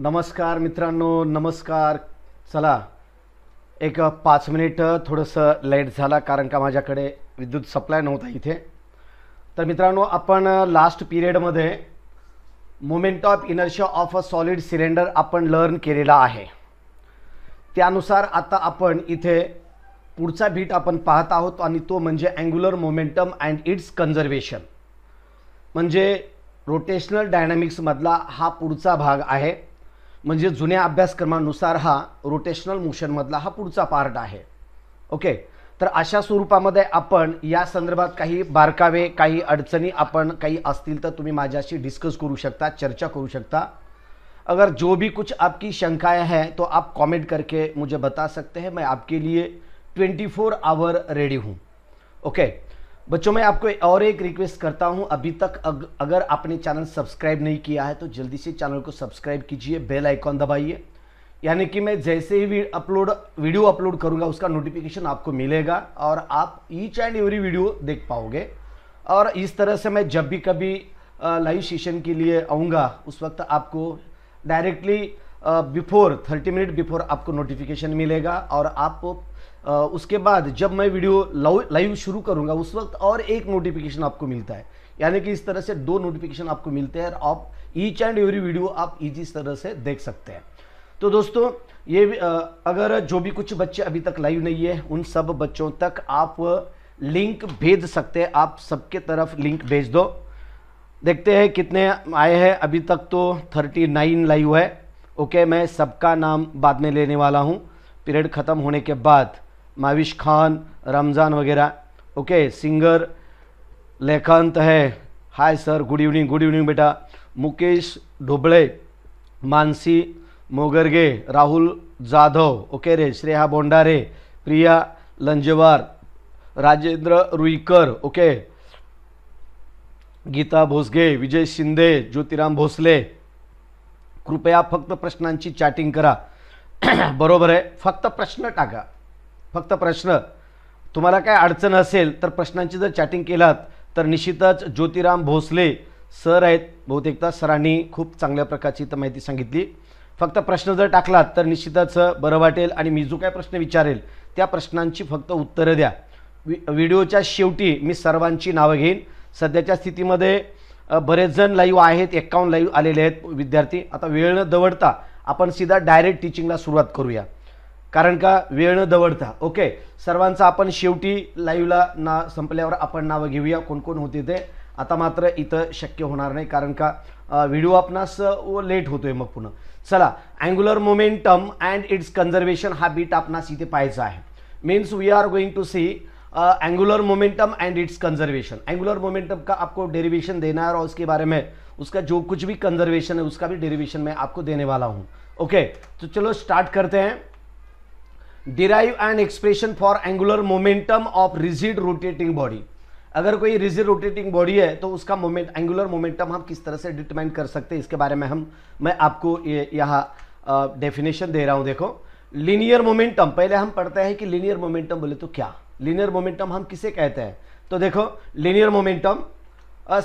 नमस्कार मित्रांनो, नमस्कार। चला एक 5 मिनिट थोडंसं लेट झाला कारण का माझ्याकडे विद्युत सप्लाय नव्हता इथे। तर मित्रांनो, आपण लास्ट पिरियडमध्ये moment of inertia of a solid cylinder आपण लर्न केलेला आहे। त्यानुसार आता आपण इथे पुढचा बीट आपण पाहत आहोत आणि तो म्हणजे angular momentum and its conservation, म्हणजे रोटेशनल डायनामिक्समधला हा पुढचा भाग आहे। म्हणजे जुन्या अभ्यासक्रमानुसार हा रोटेशनल मोशनमधला हा पुढचा पार्ट आहे। ओके, तर अशा स्वरूपामध्ये आपण या संदर्भात काही बारकावे, काही अडचणी आपण काही असतील तर तुम्ही माझ्याशी डिस्कस करू शकता, चर्चा करू शकता। अगर जो भी कुछ आपकी शंकाएं हैं तो आप कमेंट करके मुझे बता सकते हैं, मैं आपके लिए 24 आवर रेडी हूँ। ओके बच्चों, मैं आपको और एक रिक्वेस्ट करता हूं, अभी तक अगर आपने चैनल सब्सक्राइब नहीं किया है तो जल्दी से चैनल को सब्सक्राइब कीजिए, बेल आइकॉन दबाइए, यानी कि मैं जैसे ही वीडियो अपलोड करूंगा उसका नोटिफिकेशन आपको मिलेगा और आप ईच एंड एवरी वीडियो देख पाओगे। और इस तरह से मैं जब भी कभी लाइव सेशन के लिए आऊँगा उस वक्त आपको डायरेक्टली बिफोर 30 मिनट बिफोर आपको नोटिफिकेशन मिलेगा और आप उसके बाद जब मैं वीडियो लाइव शुरू करूंगा उस वक्त और एक नोटिफिकेशन आपको मिलता है, यानी कि इस तरह से 2 नोटिफिकेशन आपको मिलते हैं और आप ईच एंड एवरी वीडियो आप इजी तरह से देख सकते हैं। तो दोस्तों, ये अगर जो भी कुछ बच्चे अभी तक लाइव नहीं है उन सब बच्चों तक आप लिंक भेज सकते हैं, आप सबके तरफ लिंक भेज दो। देखते हैं कितने आए हैं। अभी तक तो 39 लाइव है। ओके, मैं सबका नाम बाद में लेने वाला हूँ पीरियड ख़त्म होने के बाद। माविश खान, रमज़ान वगैरह। ओके, सिंगर लेखांत है, hi sir, good evening. Good evening बेटा। मुकेश ढोबळे, मानसी मोगरगे, राहुल जाधव, ओके रे, श्रेया बोंडारे, प्रिया लंजेवार, राजेंद्र रुईकर, ओके, गीता भोसगे, विजय शिंदे, ज्योतिराम भोसले। कृपया फक्त प्रश्नांची चॅटिंग करा। बरोबर आहे, फक्त प्रश्न टाका, फक्त प्रश्न। तुम्हाला काय अडचण असेल तर प्रश्नांची जर चॅटिंग केलात तर निश्चितच ज्योतिराम भोसले सर आहेत, बहुतेकदा सरांनी खूप चांगल्या प्रकारची तर माहिती सांगितली। फक्त प्रश्न जर टाकलात तर निश्चितच बरं वाटेल आणि मी जो काय प्रश्न विचारेल त्या प्रश्नांची फक्त उत्तरं द्या। व्हिडिओच्या शेवटी मी सर्वांची नावं घेईन। सध्याच्या स्थितीमध्ये बरेच जण लाईव्ह आहेत, 51 लाईव्ह आलेले आहेत विद्यार्थी। आता वेळ न दवडता आपण सीधा डायरेक्ट टीचिंगला सुरुवात करूया, कारण का वेळ न दवडता। ओके, सर्वांचा आपण शेवटी लाईव्हला ना संपल्यावर आपण नावं घेऊया कोण कोण होते ते। आता मात्र इथं शक्य होणार नाही कारण का व्हिडिओ आपणास लेट होतोय मग पुन्हा। चला, angular momentum and its conservation हा बीट आपणास इथे पाहायचा आहे। Means we are going to see angular momentum and its conservation. Angular momentum का आपको डेरिवेशन देना है और उसके बारे में उसका जो कुछ भी कंजर्वेशन है उसका भी डेरिवेशन मैं आपको देने वाला हूं। ओके तो चलो स्टार्ट करते हैं। Derive and expression for angular momentum of rigid rotating body. अगर कोई रिजिड रोटेटिंग बॉडी है तो उसका एंगुलर मोमेंटम हम किस तरह से डिटरमाइन कर सकते हैं इसके बारे में मैं आपको यहाँ डेफिनेशन दे रहा हूँ। देखो, लीनियर मोमेंटम, पहले हम पढ़ते हैं कि लीनियर मोमेंटम बोले तो क्या, लीनियर मोमेंटम हम किसे कहते हैं। तो देखो, लीनियर मोमेंटम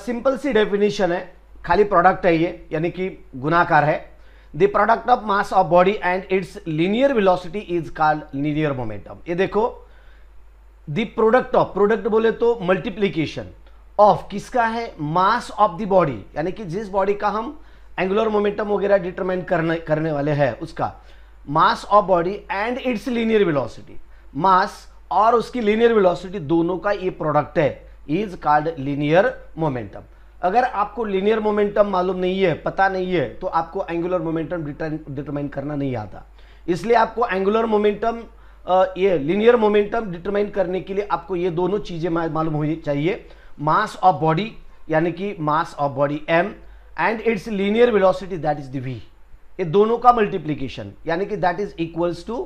सिंपल सी डेफिनेशन है, खाली प्रोडक्ट है ये, यानी कि गुणाकार है। The product of mass of body and its linear velocity is called linear momentum. ये देखो, द प्रोडक्ट ऑफ, प्रोडक्ट बोले तो मल्टीप्लीकेशन ऑफ किसका है, मास ऑफ द बॉडी, यानी कि जिस बॉडी का हम एंगुलर मोमेंटम वगैरह डिटरमाइन करने वाले हैं उसका mass of body and its linear velocity. Mass और उसकी लीनियर वेलोसिटी दोनों का ये प्रोडक्ट है, इज कॉल्ड लीनियर मोमेंटम। अगर आपको लीनियर मोमेंटम मालूम नहीं है, पता नहीं है, तो आपको एंगुलर मोमेंटम डिटरमाइन करना नहीं आता, इसलिए आपको एंगुलर मोमेंटम ये लीनियर मोमेंटम डिटरमाइन करने के लिए आपको ये दोनों चीजें मालूम होनी चाहिए। मास ऑफ बॉडी यानी कि mass of body m and its linear velocity that is the v, ये दोनों का मल्टीप्लीकेशन यानी कि that is equals to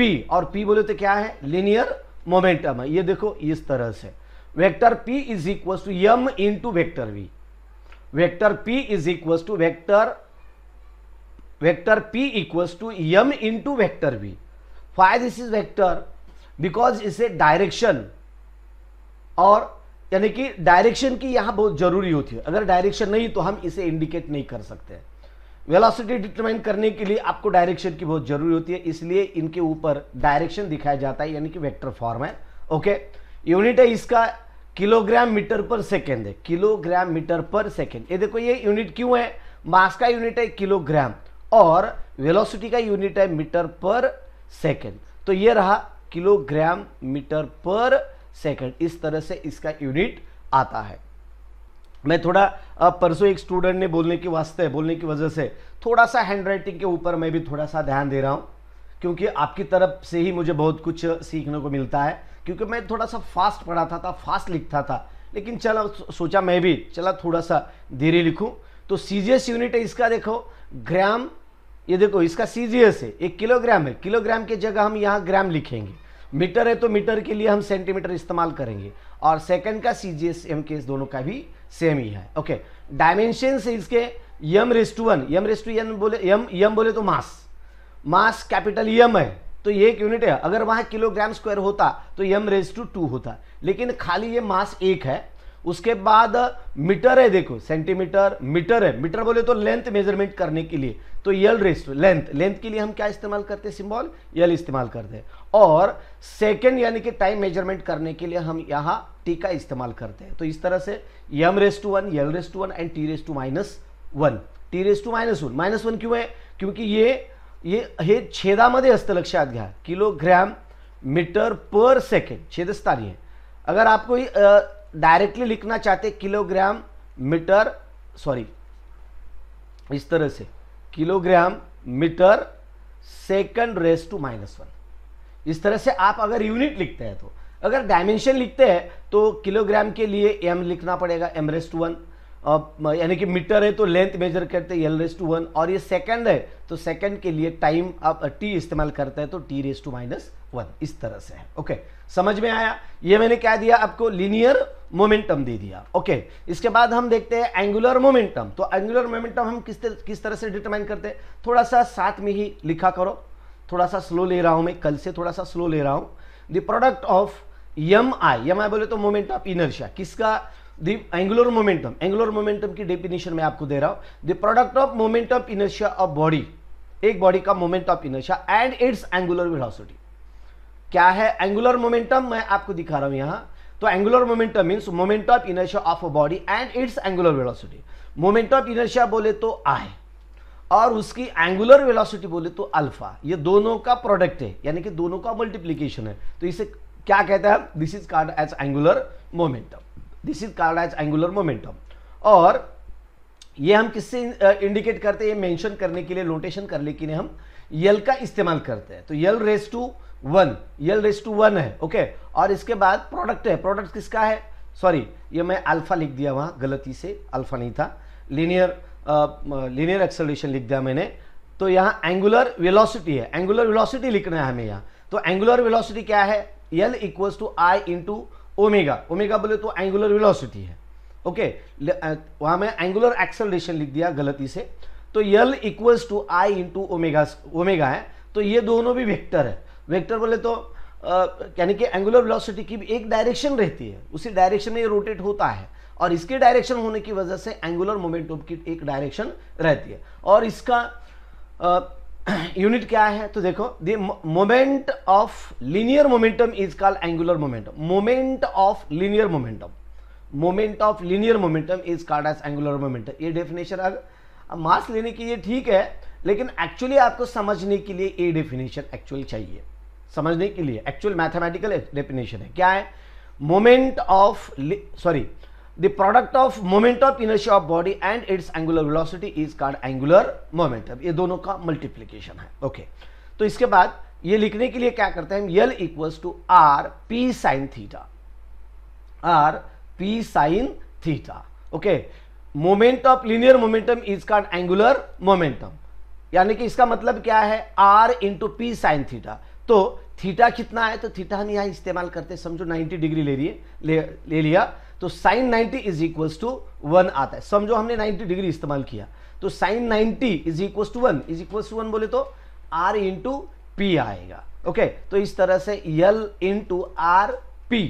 P, और P बोले तो क्या है, लीनियर मोमेंटम है। ये देखो इस तरह से vector P is equal to m into vector v, vector P is equal to vector P equal to m into vector v। Why this is vector, because इसे डायरेक्शन, और यानी कि डायरेक्शन की यहां बहुत जरूरी होती है। अगर डायरेक्शन नहीं तो हम इसे इंडिकेट नहीं कर सकते। वेलोसिटी डिटरमाइन करने के लिए आपको डायरेक्शन की बहुत जरूरी होती है, इसलिए इनके ऊपर डायरेक्शन दिखाया जाता है, यानी कि वेक्टर फॉर्म है। ओके, यूनिट है इसका किलोग्राम मीटर पर सेकेंड है, किलोग्राम मीटर पर सेकेंड। ये देखो, ये यूनिट क्यों है? मास का यूनिट है किलोग्राम और वेलोसिटी का यूनिट है मीटर पर सेकेंड, तो ये रहा किलोग्राम मीटर पर सेकेंड। इस तरह से इसका यूनिट आता है। मैं थोड़ा परसों एक स्टूडेंट ने बोलने की वजह से थोड़ा सा हैंड राइटिंग के ऊपर मैं भी थोड़ा सा ध्यान दे रहा हूँ, क्योंकि आपकी तरफ से ही मुझे बहुत कुछ सीखने को मिलता है। क्योंकि मैं थोड़ा सा फास्ट पढ़ाता था, फास्ट लिखता था, लेकिन चला सोचा मैं भी चला थोड़ा सा धीरे लिखूँ। तो सीजीएस यूनिट है इसका, देखो ग्राम, ये देखो इसका सीजीएस है, एक किलोग्राम है, किलोग्राम की जगह हम यहाँ ग्राम लिखेंगे। मीटर है तो मीटर के लिए हम सेंटीमीटर इस्तेमाल करेंगे और सेकंड का सीजीएस एम केस दोनों का भी सेम ही है। ओके, डायमेंशन है इसके m⁴ बोले, m बोले तो मास कैपिटल m है, तो ये एक यूनिट है। अगर वहाँ किलोग्राम स्क्वायर होता तो m⁴ होता, लेकिन खाली ये मास एक है। उसके बाद मीटर है, देखो सेंटीमीटर, मीटर है, मीटर बोले तो लेंथ मेजरमेंट करने के लिए, तो लेंथ के लिए हम क्या इस्तेमाल करते हैं? सिंबल यल इस्तेमाल करते हैं। और सेकंड यानी कि टाइम मेजरमेंट करने के लिए हम यहाँ टी का इस्तेमाल करते हैं। तो इस तरह से m⁴ l⁴ एंड t⁴ -1। -1 क्यों है? क्योंकि ये छेदामध्ये असतं, लक्षात घ्या। किलोग्राम मीटर पर सेकंड छेदस्थानी आहे। अगर आपको डायरेक्टली लिखना चाहते किलोग्राम मीटर, सॉरी इस तरह से किलोग्राम मीटर सेकंड -1। इस तरह से आप अगर यूनिट लिखते हैं, तो अगर डायमेंशन लिखते हैं तो किलोग्राम के लिए m लिखना पड़ेगा, m⁴ यानी कि मीटर है तो लेंथ मेजर करते हैं l⁴ और ये सेकंड है तो सेकंड के लिए टाइम आप t इस्तेमाल करते हैं तो t⁻¹। इस तरह से है। ओके, समझ में आया? ये मैंने क्या दिया आपको? लीनियर मोमेंटम दे दिया। ओके, इसके बाद हम देखते हैं एंगुलर मोमेंटम। तो एंगुलर मोमेंटम हम किस तरह से डिटरमाइन करते हैं? थोड़ा सा साथ में ही लिखा करो, थोड़ा सा स्लो ले रहा हूँ मैं, कल से थोड़ा सा स्लो ले रहा हूँ। The product of M I बोले तो मोमेंट ऑफ इनर्शिया, किसका? The angular momentum. Angular momentum की डेफिनेशन मैं आपको दे रहा हूँ। The product of moment of inertia of body, एक बॉडी का moment of inertia and its angular velocity. क्या है एंगुलर मोमेंटम? मैं आपको दिखा रहा हूं यहां। तो angular momentum means moment of inertia of a body and its angular velocity. Moment of inertia बोले तो आई और उसकी एंगुलर वेलोसिटी बोले तो अल्फा, ये दोनों का प्रोडक्ट है, यानी कि दोनों का मल्टीप्लिकेशन है। तो इसे क्या कहते हैं? This is called as angular momentum, this is called as angular momentum. और ये हम किससे इंडिकेट करते हैं? मेंशन करने के लिए, नोटेशन करने के लिए हम यल का इस्तेमाल करते हैं। तो l⁴ है। ओके, और इसके बाद प्रोडक्ट है। प्रोडक्ट किसका है? सॉरी, ये मैं अल्फा लिख दिया वहाँ, गलती से अल्फा नहीं था, लीनियर एक्सेलरेशन लिख दिया मैंने। तो यहाँ एंगुलर वेलोसिटी है, एंगुलर वेलोसिटी लिखना है हमें यहाँ। तो एंगुलर वेलोसिटी क्या है? l = i × omega. ओमेगा बोले तो एंगुलर वेलोसिटी है। ओके, वहाँ मैं एंगुलर एक्सेलरेशन लिख दिया गलती से, तो l = i × ओमेगा है। तो ये दोनों भी वेक्टर है। वेक्टर बोले तो यानी कि एंगुलर वेलोसिटी की एक डायरेक्शन रहती है, उसी डायरेक्शन में ये रोटेट होता है और इसके डायरेक्शन होने की वजह से एंगुलर मोमेंटम की एक डायरेक्शन रहती है। और इसका यूनिट क्या है? तो देखो, the moment of linear momentum is called angular momentum. Moment of linear momentum is called as angular momentum. ये डेफिनेशन अगर मास लेने के लिए ठीक है, लेकिन एक्चुअली आपको समझने के लिए ये डेफिनेशन एक्चुअली चाहिए। समझने के लिए एक्चुअल मैथमेटिकल डेफिनेशन है। क्या है? The product of moment of inertia of body and its angular velocity is called angular momentum. ये दोनों का मल्टीप्लिकेशन है। ओके, तो इसके बाद ये लिखने के लिए क्या करते हैं हम? l = r p sin theta, r p sin theta. Okay, moment of linear momentum is called angular momentum, यानी कि इसका मतलब क्या है? r × p sin theta. तो थीटा कितना है? तो थीटा हम यहाँ इस्तेमाल करते हैं, समझो 90 डिग्री ले लिया, तो sin 90 = 1 आता है। समझो हमने 90 डिग्री इस्तेमाल किया, तो sin 90 = 1 बोले तो r × p आएगा। ओके, तो इस तरह से l × r p।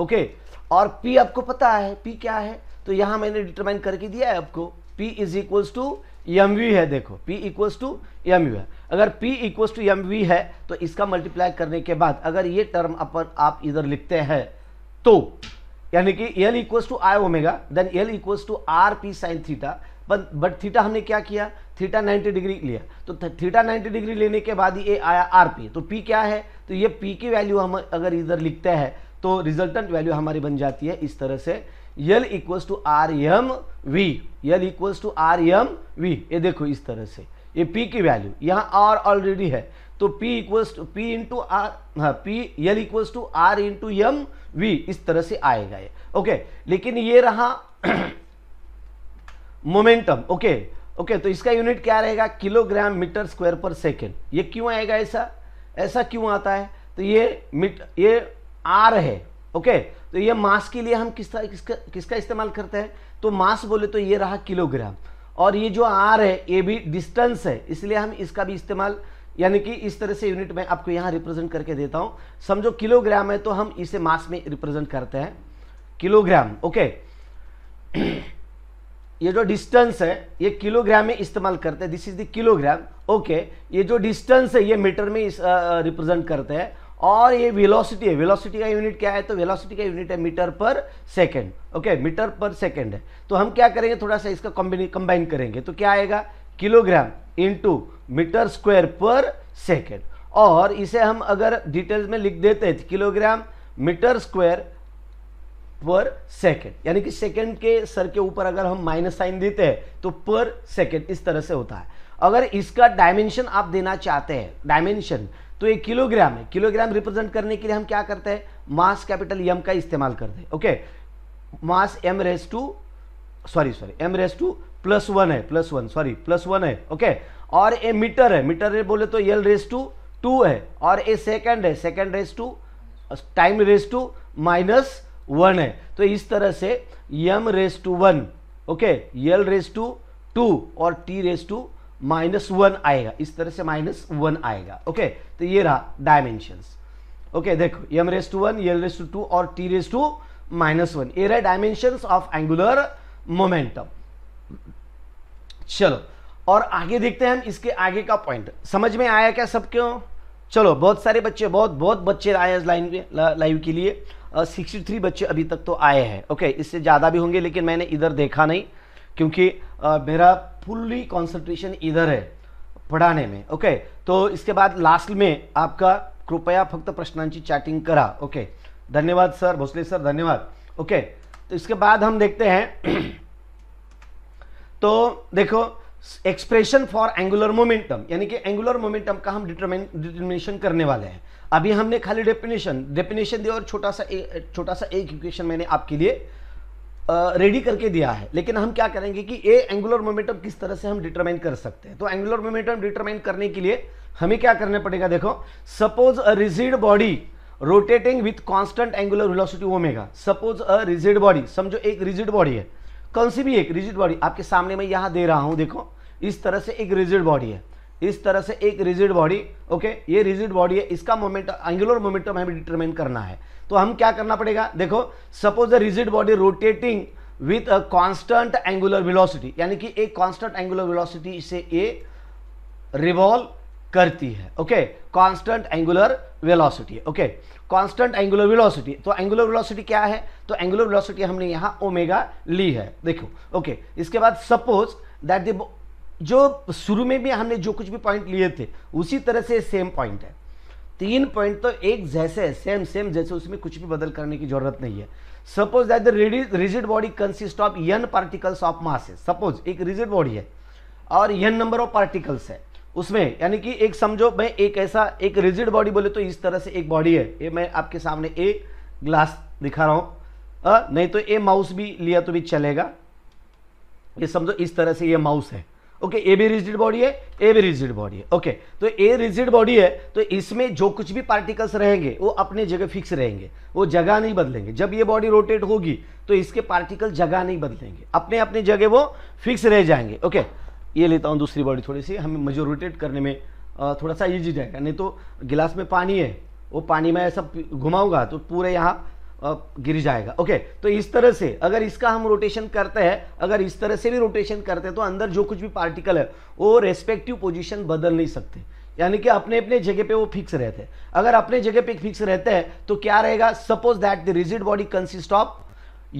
ओके, और p आपको पता है, p क्या है, तो यहाँ मैंने डिटरमाइन करके दिया है आपको, p is equals to M V है, देखो P equals to M U है। अगर P equals to M V है तो इसका मल्टीप्लाई करने के बाद अगर ये टर्म अपन आप इधर लिखते हैं तो यानी कि L equals to I omega, then L equals to R P sine theta, but theta हमने क्या किया, थीटा 90 डिग्री लिया, तो थीटा 90 डिग्री लेने के बाद ये आया आर पी, तो पी क्या है, तो ये पी की वैल्यू हम अगर इधर लिखते हैं तो रिजल्टेंट वैल्यू हमारी बन जाती है इस तरह से L equals to R M V, L equals to R M V. ये देखो इस तरह से ये P की वैल्यू यहाँ R ऑलरेडी है तो P equals to P into R, हाँ P L equals to R into M V इस तरह से आएगा ये। ओके, लेकिन ये रहा मोमेंटम। ओके ओके, तो इसका यूनिट क्या रहेगा, किलोग्राम मीटर स्क्वायर पर सेकेंड। ये क्यों आएगा ऐसा, ऐसा क्यों आता है, तो ये R है। ओके तो ये मास के लिए हम किसका इस्तेमाल करते हैं, तो मास बोले तो ये रहा किलोग्राम, और ये जो आर है ये भी डिस्टेंस है, इसलिए हम इसका भी इस्तेमाल यानी कि इस तरह से यूनिट में आपको यहाँ रिप्रेजेंट करके देता हूँ। समझो किलोग्राम है तो हम इसे मास में रिप्रेजेंट करते हैं किलोग्राम। ओके ये जो डिस्टेंस है ये किलोग्राम में इस्तेमाल करते हैं, this is the kilogram. Okay ये जो डिस्टेंस है ये मीटर में रिप्रेजेंट करते हैं, और ये वेलोसिटी है, वेलोसिटी का यूनिट क्या है, तो वेलोसिटी का यूनिट है metre per second. Okay metre per second है, तो हम क्या करेंगे थोड़ा सा इसका कंबाइन करेंगे तो क्या आएगा, kilogram into metre square per second. और इसे हम अगर डिटेल्स में लिख देते हैं kilogram metre square per second, यानी कि सेकंड के सर के ऊपर अगर हम माइनस साइन देते हैं तो पर सेकंड इस तरह से होता है। अगर इसका डायमेंशन आप देना चाहते हैं डायमेंशन, तो ये किलोग्राम है, किलोग्राम रिप्रेजेंट करने के लिए हम क्या करते हैं, मास कैपिटल एम का इस्तेमाल करते हैं। Okay mass M raise to M raise to +1 है, प्लस वन है। ओके और ये मीटर है, मीटर बोले तो एल रेस टू 2 है, और ये सेकंड है, second raise to time raise to -1 है। तो इस तरह से M raise to 1, okay L raise to 2 और टी रेस टू -1 आएगा, इस तरह से -1 आएगा। ओके तो ये रहा डायमेंशंस। ओके देखो M raise to 1, L raise to 2 और टी रेस टू -1, ये रहा डायमेंशंस ऑफ एंगुलर मोमेंटम। चलो और आगे देखते हैं हम इसके आगे का पॉइंट। समझ में आया क्या सब क्यों? चलो बहुत सारे बच्चे बहुत बच्चे आए इस लाइन में लाइव के लिए, 63 बच्चे अभी तक तो आए हैं। ओके इससे ज़्यादा भी होंगे लेकिन मैंने इधर देखा नहीं क्योंकि मेरा फुल्ली कंसंट्रेशन इधर है पढ़ाने में। ओके तो इसके बाद लास्ट में आपका कृपया फक्त प्रश्नांची चैटिंग करा। ओके धन्यवाद सर, भोसले सर धन्यवाद। ओके तो इसके बाद हम देखते हैं तो देखो एक्सप्रेशन फॉर एंगुलर मोमेंटम, यानी कि एंगुलर मोमेंटम का हम डिटरमिनेशन करने वाले हैं। अभी हमने खाली डेफिनेशन दी और छोटा सा एक इक्वेशन मैंने आपके लिए रेडी करके दिया है, लेकिन हम क्या करेंगे कि ये एंगुलर मोमेंटम किस तरह से हम डिटरमाइन कर सकते हैं। तो एंगुलर मोमेंटम डिटरमाइन करने के लिए हमें क्या करना पड़ेगा, देखो suppose a rigid body rotating with constant angular velocity omega. Suppose a rigid body, समझो एक रिजिड बॉडी है, कौन सी भी एक रिजिड बॉडी आपके सामने मैं यहाँ दे रहा हूँ, देखो इस तरह से एक रिजिड बॉडी है, इस तरह से एक रिजिड बॉडी। ओके ये रिजिड बॉडी है, इसका एंगुलर मोमेंटम हमें डिटरमाइन करना है, तो हम क्या करना पड़ेगा, देखो suppose a rigid body rotating with a constant angular velocity, यानी कि एक कांस्टेंट एंगुलर वेलोसिटी से ये रिवॉल्व करती है। Okay constant angular velocity, okay constant angular velocity, तो एंगुलर वेलोसिटी क्या है, तो एंगुलर वेलोसिटी हमने यहाँ ओमेगा ली है देखो। ओके इसके बाद सपोज दैट द जो शुरू में भी हमने जो कुछ भी पॉइंट लिए थे उसी तरह से सेम पॉइंट है, 3 पॉइंट तो एक जैसे है, सेम जैसे, उसमें कुछ भी बदल करने की जरूरत नहीं है। Suppose that the rigid body consist of n particles of masses. Suppose एक रिजिड बॉडी है और n नंबर ऑफ पार्टिकल्स है उसमें, यानी कि एक समझो मैं एक ऐसा एक रिजिड बॉडी बोले तो इस तरह से एक बॉडी है, ये मैं आपके सामने एक ग्लास दिखा रहा हूँ, नहीं तो ये माउस भी लिया तो भी चलेगा, ये समझो इस तरह से ये माउस है। ओके ए भी रिजिड बॉडी है, ए भी रिजिड बॉडी है। ओके तो ए रिजिड बॉडी है तो इसमें जो कुछ भी पार्टिकल्स रहेंगे वो अपने जगह फिक्स रहेंगे, वो जगह नहीं बदलेंगे। जब ये बॉडी रोटेट होगी तो इसके पार्टिकल जगह नहीं बदलेंगे, अपने अपने जगह वो फिक्स रह जाएंगे। ओके ये लेता हूँ दूसरी बॉडी, थोड़ी सी हमें मुझे रोटेट करने में थोड़ा सा ईजी जाएगा, नहीं तो गिलास में पानी है वो पानी में ऐसा घुमाऊंगा तो पूरे यहाँ गिर जाएगा। ओके, तो इस तरह से अगर इसका हम रोटेशन करते हैं, अगर इस तरह से भी रोटेशन करते हैं तो अंदर जो कुछ भी पार्टिकल है वो रेस्पेक्टिव पोजीशन बदल नहीं सकते, यानी कि अपने अपने जगह पे वो फिक्स रहते हैं। अगर अपने जगह पे फिक्स रहते हैं तो क्या रहेगा, suppose that the rigid body consist of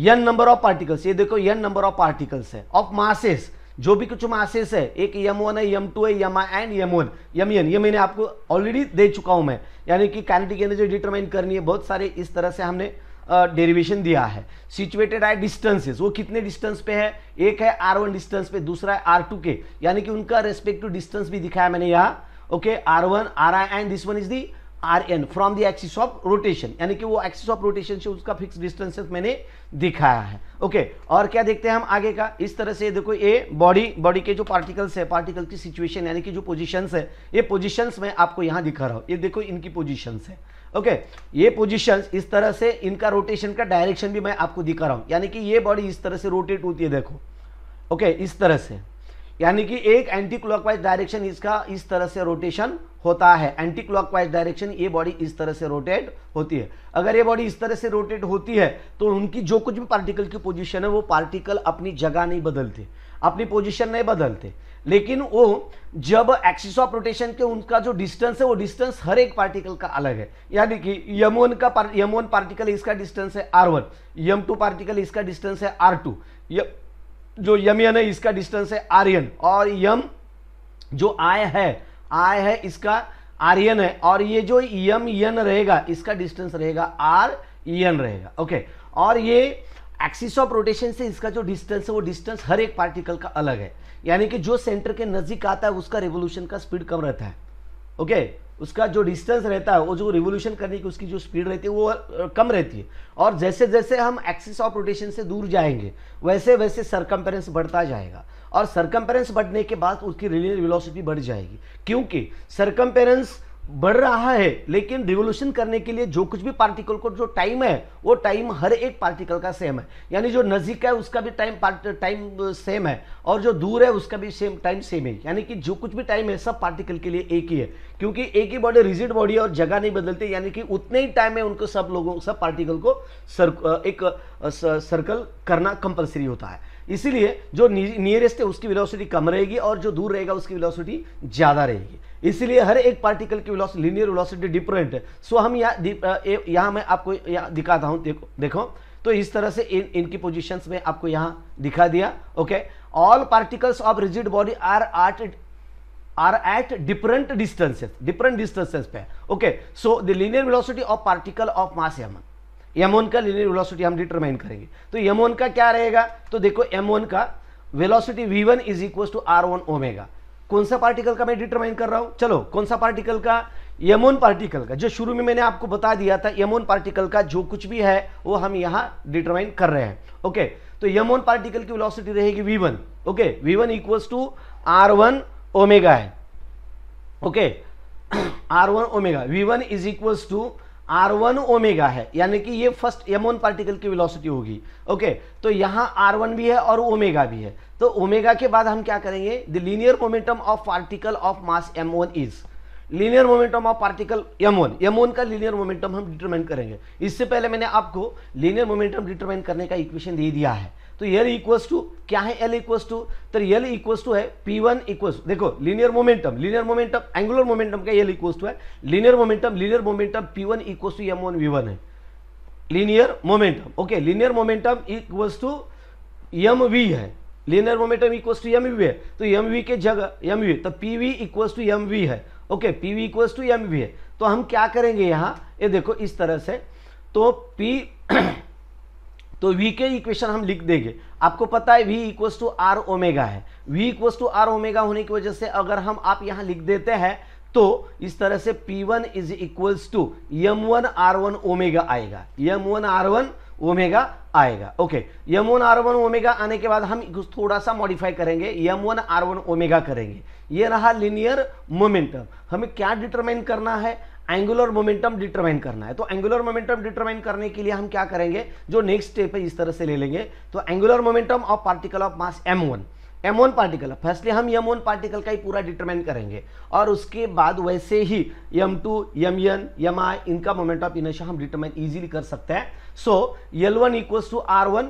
n number of particles, ये देखो n नंबर ऑफ पार्टिकल्स है, ऑफ मासेस, जो भी कुछ मासेस है, एक m1 है, m2 है, mn, mn, ये मैंने आपको ऑलरेडी दे चुका हूं मैं, यानी कि काइनेटिक एनर्जी डिटरमाइन करनी है। बहुत सारे इस तरह से हमने डेरिवेशन दिया है। सिचुएटेड है डिस्टेंसेस, वो कितने डिस्टेंस पे है, एक है r1 डिस्टेंस पे, दूसरा है r2 के, यानी कि उनका रेस्पेक्टिव डिस्टेंस भी दिखाया मैंने यहाँ। Okay, r1 ri and this one is the rn from the axis of rotation, यानी कि वो एक्सिस ऑफ रोटेशन से उसका फिक्स डिस्टेंसेस मैंने दिखाया है। ओके और क्या देखते हैं हम आगे का, इस तरह से देखो ये बॉडी के जो पार्टिकल्स है, पार्टिकल की सिचुएशन यानी कि जो पोजीशंस है, ये पोजीशंस मैं आपको यहाँ दिखा रहा हूँ, ये देखो इनकी पोजीशंस है। ओके ये पोजीशंस, इस तरह से इनका रोटेशन का डायरेक्शन भी मैं आपको दिखा रहा हूँ, यानी कि ये बॉडी इस तरह से रोटेट होती है, देखो। ओके इस तरह से, यानी कि एक एंटी क्लॉकवाइज डायरेक्शन इसका इस तरह से रोटेशन होता है, एंटी क्लॉकवाइज डायरेक्शन, ये बॉडी इस तरह से रोटेट होती है। अगर ये बॉडी इस तरह से रोटेट होती है तो उनकी जो कुछ भी पार्टिकल की पोजीशन है, वो पार्टिकल अपनी जगह नहीं बदलते, अपनी पोजीशन नहीं बदलते, लेकिन वो जब एक्सिस ऑफ रोटेशन के उनका जो डिस्टेंस है, वो डिस्टेंस हर एक पार्टिकल का अलग है, यानी कि m1 का m1 पार्टिकल, इसका डिस्टेंस है r1, m2 पार्टिकल, इसका डिस्टेंस है r2, जो mn है इसका डिस्टेंस है rn, और m जो i है इसका rn है, और ये जो mn रहेगा इसका डिस्टेंस रहेगा rn रहेगा। ओके और ये एक्सिस ऑफ रोटेशन से इसका जो डिस्टेंस है, वो डिस्टेंस हर एक पार्टिकल का अलग है, यानी कि जो सेंटर के नजदीक आता है उसका रिवोल्यूशन का स्पीड कम रहता है। ओके उसका जो डिस्टेंस रहता है, वो जो रिवोल्यूशन करने की उसकी जो स्पीड रहती है वो कम रहती है, और जैसे जैसे हम एक्सिस ऑफ रोटेशन से दूर जाएंगे वैसे वैसे सरकम्फेरेंस बढ़ता जाएगा, और सरकम्फेरेंस बढ़ने के बाद उसकी रेडियल वेलोसिटी बढ़ जाएगी, क्योंकि सरकम्फेरेंस बढ़ रहा है, लेकिन रिवोल्यूशन करने के लिए जो कुछ भी पार्टिकल को जो टाइम है, वो टाइम हर एक पार्टिकल का सेम है, यानी जो नजदीक है उसका भी टाइम सेम है, और जो दूर है उसका भी टाइम सेम है, यानी कि जो कुछ भी टाइम है सब पार्टिकल के लिए एक ही है, क्योंकि एक ही बॉडी, रिजिड बॉडी है और जगह नहीं बदलते, यानी कि उतने ही टाइम में उनको सब पार्टिकल को सर्कल करना कंपल्सरी होता है। इसीलिए जो नियरेस्ट है उसकी वेलोसिटी कम रहेगी, और जो दूर रहेगा उसकी वेलोसिटी ज़्यादा रहेगी, इसीलिए हर एक पार्टिकल की वेलोसिटी, लीनियर वेलोसिटी डिफरेंट है। सो हम यहाँ मैं आपको यहाँ दिखाता हूँ, देखो तो इस तरह से इनकी पोजीशंस में आपको यहाँ दिखा दिया। Okay all particles of rigid body are at different distances पे। Okay so the linear velocity of particle of mass m1 का लीनियर वेलोसिटी हम डिटरमाइन करेंगे, तो m1 का क्या रहेगा, तो देखो m1 का velocity v1 is equal to r1 omega. कौन सा पार्टिकल का मैं डिटरमाइन कर रहा हूं, चलो कौन सा पार्टिकल का, m1 पार्टिकल का, जो शुरू में मैंने आपको बता दिया था, m1 पार्टिकल का जो कुछ भी है वो हम यहाँ डिटरमाइन कर रहे हैं। ओके तो m1 पार्टिकल की वेलोसिटी रहेगी v1, okay v1 equals to r1 omega है। Okay r1 omega, v1 is equals to r1 omega है, यानी कि ये फर्स्ट m1 पार्टिकल की वेलोसिटी होगी। ओके तो यहाँ r1 भी है और ओमेगा भी है, तो ओमेगा के बाद हम क्या करेंगे, the linear momentum of particle of mass m1 is, linear momentum of particle m1 का लीनियर मोमेंटम हम डिटरमाइन करेंगे। इससे पहले मैंने आपको लीनियर मोमेंटम डिटरमाइन करने का इक्वेशन दे दिया है, तो l इक्वल्स टू क्या है, l इक्वल्स टू, तो l इक्वल्स टू है p1 इक्वल्स, देखो लीनियर मोमेंटम एंगुलर मोमेंटम का l इक्वल्स टू है, linear momentum p1 equals to m1 v1 है, linear momentum. Okay linear momentum equals to mv है, linear momentum equals to mv है, तो mv के जगह mv, तो pv इक्वल्स टू mv है। Okay pv equals to mv है, तो हम क्या करेंगे यहाँ, ये देखो इस तरह से, तो p तो v के इक्वेशन हम लिख देंगे, आपको पता है v equals to R omega है, v equals to R omega होने की वजह से अगर हम आप यहाँ लिख देते हैं तो इस तरह से p1 is equals to m1 r1 omega आएगा, m1 r1 ओमेगा आएगा। ओके m1 r1 ओमेगा आने के बाद हम थोड़ा सा मॉडिफाई करेंगे, m1 r1 ओमेगा करेंगे, ये रहा लीनियर मोमेंटम। हमें क्या डिटरमाइन करना है, एंगुलर मोमेंटम डिटरमाइन करना है, तो एंगुलर मोमेंटम डिटरमाइन करने के लिए हम क्या करेंगे, जो नेक्स्ट स्टेप है इस तरह से ले लेंगे, तो angular momentum of particle of mass m1, M one particle. Firstly हम एमोन पार्टिकल का ही पूरा डिटरमाइन करेंगे और उसके बाद वैसे ही m2, mn, mi इनका मोमेंट ऑफ इनर्शिया हम डिटरमाइन इजीली कर सकते हैं। सो l1 equals to r1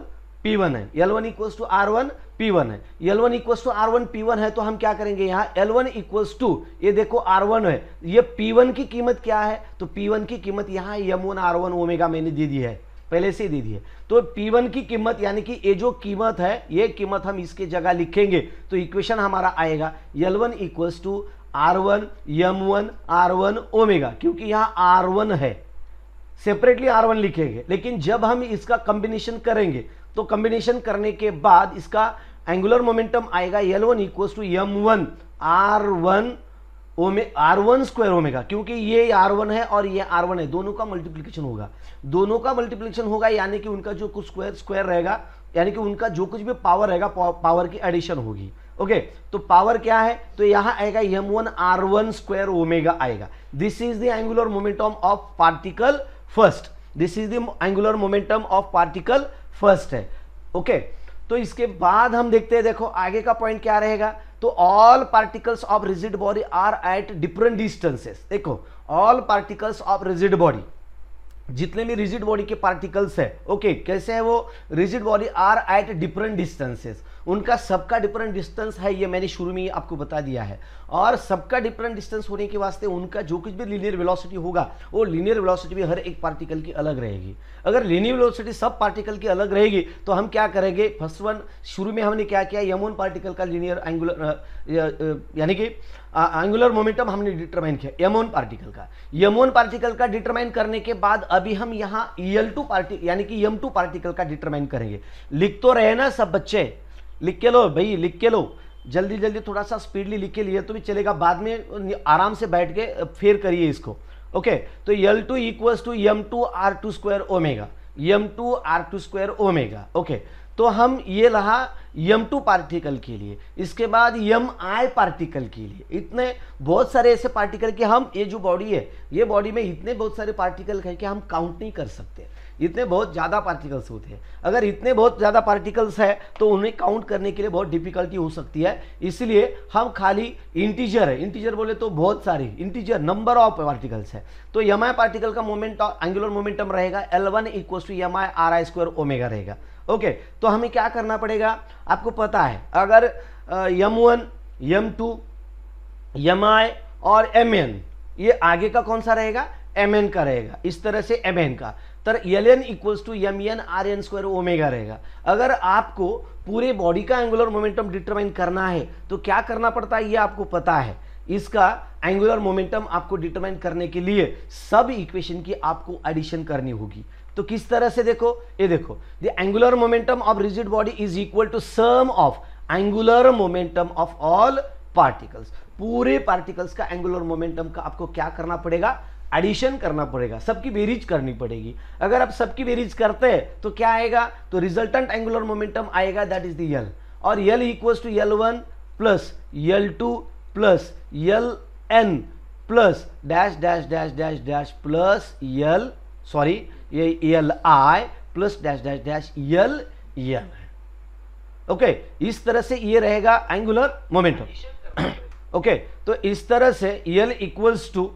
p1 है, l1 equals to r1 p1 है, l1 equals to r1 p1 है तो हम क्या करेंगे यहाँ l1 इक्वल्स टू ये देखो r1 है, ये p1 की कीमत क्या है तो p1 की कीमत यहाँ m1 r1 ओमेगा मैंने दे दी है, पहले से दे दी है। तो P1 की कीमत यानी कि ये जो कीमत है ये कीमत हम इसके जगह लिखेंगे तो इक्वेशन हमारा आएगा L1 equals to R1 M1 R1 omega, क्योंकि यहाँ R1 है सेपरेटली R1 लिखेंगे, लेकिन जब हम इसका कॉम्बिनेशन करेंगे तो कॉम्बिनेशन करने के बाद इसका एंगुलर मोमेंटम आएगा L1 equals to M1 R1 R1 square omega, क्योंकि ये R1 है और ये R1 है, दोनों का मल्टीप्लिकेशन होगा, दोनों का मल्टीप्लिकेशन होगा यानी कि उनका जो कुछ स्क्वायर स्क्वायर रहेगा यानी कि उनका जो कुछ भी पावर रहेगा पावर की एडिशन होगी। ओके तो पावर क्या है तो यहाँ आएगा m1 r1 स्क्वायर ओमेगा आएगा। This is the angular momentum of particle first, this is the angular momentum of particle first है। ओके तो इसके बाद हम देखते हैं, देखो आगे का पॉइंट क्या रहेगा तो all particles of rigid body are at different distances. देखो all particles of rigid body, जितने भी रिजिड बॉडी के पार्टिकल्स है ओके कैसे है वो rigid body are at different distances, उनका सबका डिफरेंट डिस्टेंस है, ये मैंने शुरू में ही आपको बता दिया है। और सबका डिफरेंट डिस्टेंस होने के वास्ते उनका जो कुछ भी लीनियर वेलोसिटी होगा वो लीनियर वेलोसिटी भी हर एक पार्टिकल की अलग रहेगी। अगर लीनियर वेलोसिटी सब पार्टिकल की अलग रहेगी तो हम क्या करेंगे, फर्स्ट वन शुरू में हमने क्या किया m1 पार्टिकल का लीनियर एंगुलर यानी कि एंगुलर मोमेंटम हमने डिटरमाइन किया m1 पार्टिकल का। m1 पार्टिकल का डिटरमाइन करने के बाद अभी हम यहाँ el2 पार्टिकल यानी कि m2 पार्टिकल का डिटरमाइन करेंगे। लिख तो रहे ना सब बच्चे, लिख के लो भाई, लिख के लो जल्दी जल्दी, थोड़ा सा स्पीडली लिख के लिए तो भी चलेगा, बाद में आराम से बैठ के फेर करिए इसको। ओके तो L2 equals to M2 R2 square omega, M2 R2 square omega. Okay तो हम ये रहा M2 पार्टिकल के लिए, इसके बाद Mi पार्टिकल के लिए, इतने बहुत सारे ऐसे पार्टिकल कि हम ये जो बॉडी है ये बॉडी में इतने बहुत सारे पार्टिकल है कि हम काउंट नहीं कर सकते, इतने बहुत ज़्यादा पार्टिकल्स होते हैं। अगर इतने बहुत ज़्यादा पार्टिकल्स है तो उन्हें काउंट करने के लिए बहुत डिफिकल्टी हो सकती है, इसलिए हम खाली इंटीजर है, इंटीजर बोले तो बहुत सारे इंटीजर नंबर ऑफ पार्टिकल्स है। तो एम आई पार्टिकल का मोमेंट एंगुलर मोमेंटम रहेगा L1 equals to M I R I square omega रहेगा। ओके तो हमें क्या करना पड़ेगा, आपको पता है अगर M1 M2 Mi और Mn ये आगे का कौन सा रहेगा Mn का रहेगा, इस तरह से Mn का तर Ln equals to Mn Rn square omega रहेगा। अगर आपको पूरे बॉडी का एंगुलर मोमेंटम डिटरमाइन करना है तो क्या करना पड़ता है ये आपको पता है, इसका एंगुलर मोमेंटम आपको डिटरमाइन करने के लिए सब इक्वेशन की आपको एडिशन करनी होगी। तो किस तरह से देखो, ये देखो the angular momentum of rigid body is equal to sum of angular momentum of all particles. पूरे पार्टिकल्स का एंगुलर मोमेंटम का आपको क्या करना पड़ेगा, एडिशन करना पड़ेगा, सबकी वेरीज करनी पड़ेगी। अगर आप सबकी वेरीज करते हैं तो क्या आएगा तो रिजल्टेंट एंगुलर मोमेंटम आएगा दैट इज द यल, और L equals to L1 plus L2 plus Ln plus dash dash dash dash dash plus L sorry ये Li plus dash dash dash Ln। Okay इस तरह से ये रहेगा angular momentum. Okay तो इस तरह से L equals to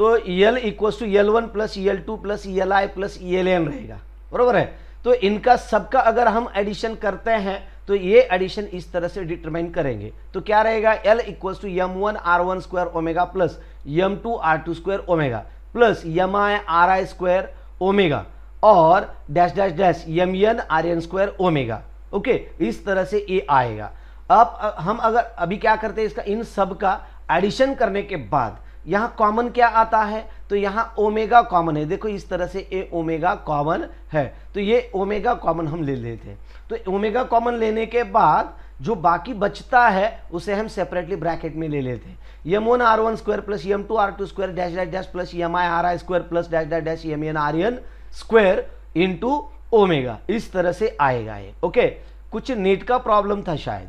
L1 plus L2 plus Li plus Ln रहेगा, बरोबर है। तो इनका सबका अगर हम एडिशन करते हैं तो ये एडिशन इस तरह से डिटरमाइन करेंगे तो क्या रहेगा L equals to M1 R1 square omega plus M2 R2 square omega plus Mi Ri square omega और dash dash dash Mn Rn square omega. Okay इस तरह से ये आएगा। अब हम अगर अभी क्या करते हैं, इसका इन सब का एडिशन करने के बाद यहाँ कॉमन क्या आता है तो यहाँ ओमेगा कॉमन है, देखो इस तरह से ए ओमेगा कॉमन है तो ये ओमेगा कॉमन हम ले लेते हैं। तो ओमेगा कॉमन लेने के बाद जो बाकी बचता है उसे हम सेपरेटली ब्रैकेट में ले लेते हैं m1 r1 square plus m2 r2 square dash dash dash plus mi ri square plus dash dash dash mn rn square into omega, इस तरह से आएगा ये। ओके कुछ नेट का प्रॉब्लम था, शायद